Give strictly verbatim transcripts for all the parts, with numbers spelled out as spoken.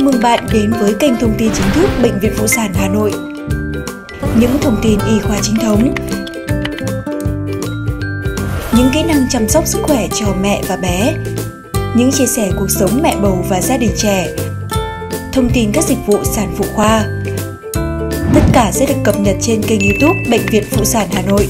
Chào mừng bạn đến với kênh thông tin chính thức Bệnh viện Phụ sản Hà Nội. Những thông tin y khoa chính thống, những kỹ năng chăm sóc sức khỏe cho mẹ và bé, những chia sẻ cuộc sống mẹ bầu và gia đình trẻ, thông tin các dịch vụ sản phụ khoa. Tất cả sẽ được cập nhật trên kênh YouTube Bệnh viện Phụ sản Hà Nội.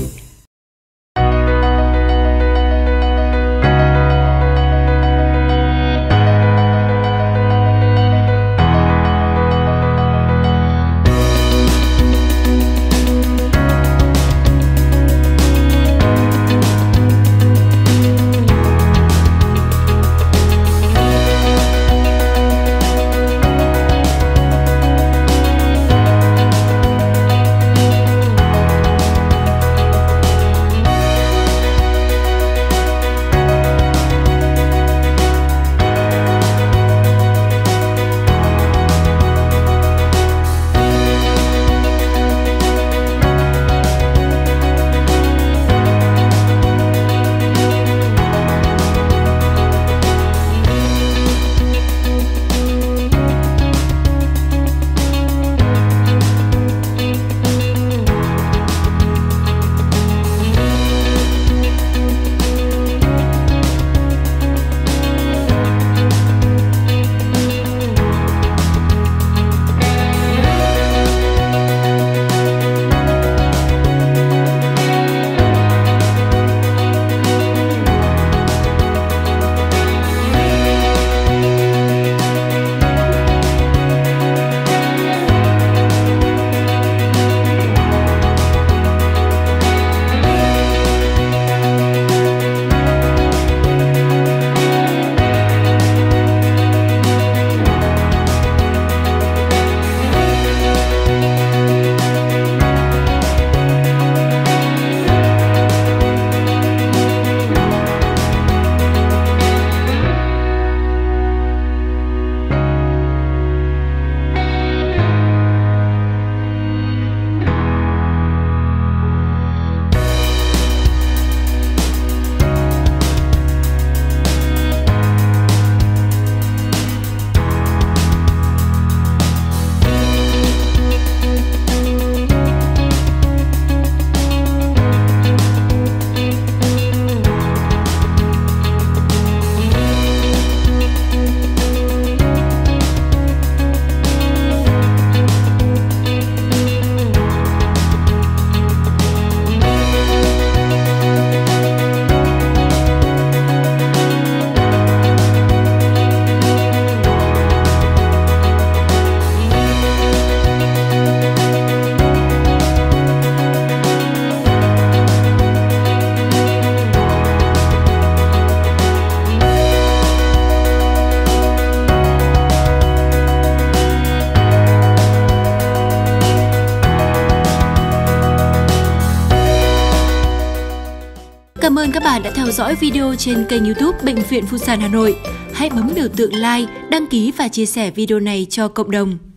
Cảm ơn các bạn đã theo dõi video trên kênh YouTube Bệnh viện Phụ sản Hà Nội. Hãy bấm biểu tượng like, đăng ký và chia sẻ video này cho cộng đồng.